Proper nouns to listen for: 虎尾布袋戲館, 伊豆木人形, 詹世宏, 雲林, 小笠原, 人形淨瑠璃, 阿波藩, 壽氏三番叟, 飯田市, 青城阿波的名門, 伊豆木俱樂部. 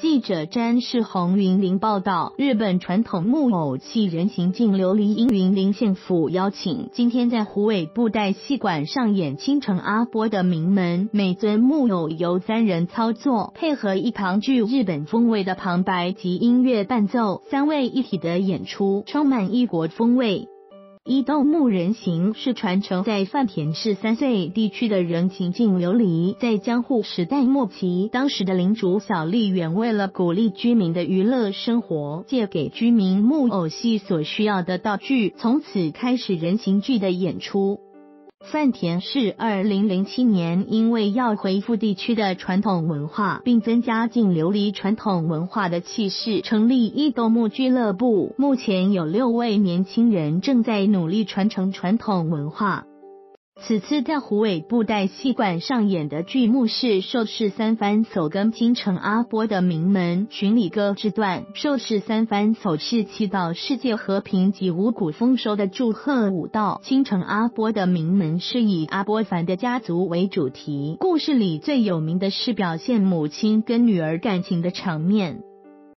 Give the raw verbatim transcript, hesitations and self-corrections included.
记者詹世宏云林报道，日本传统木偶戏人形净琉璃因云林县府邀请，今天在虎尾布袋戏馆上演青城阿波的名门。每尊木偶由三人操作，配合一旁具日本风味的旁白及音乐伴奏，三位一体的演出，充满异国风味。 伊豆木人形是传承在饭田市三岁地区的人形净琉璃，在江户时代末期，当时的领主小笠原为了鼓励居民的娱乐生活，借给居民木偶戏所需要的道具，从此开始人形剧的演出。 饭田市二零零七年因为要恢复地区的传统文化，并增加净琉璃传统文化的气势，成立伊豆木俱乐部。目前有六位年轻人正在努力传承传统文化。此次在虎尾布袋戏馆上演的剧目是《寿氏三番叟跟青城阿波的名门巡礼歌之段》。寿氏三番叟是祈祷世界和平及五谷丰收的祝贺舞蹈，青城阿波的名门是以阿波藩的家族为主题。故事里最有名的是表现母亲跟女儿感情的场面。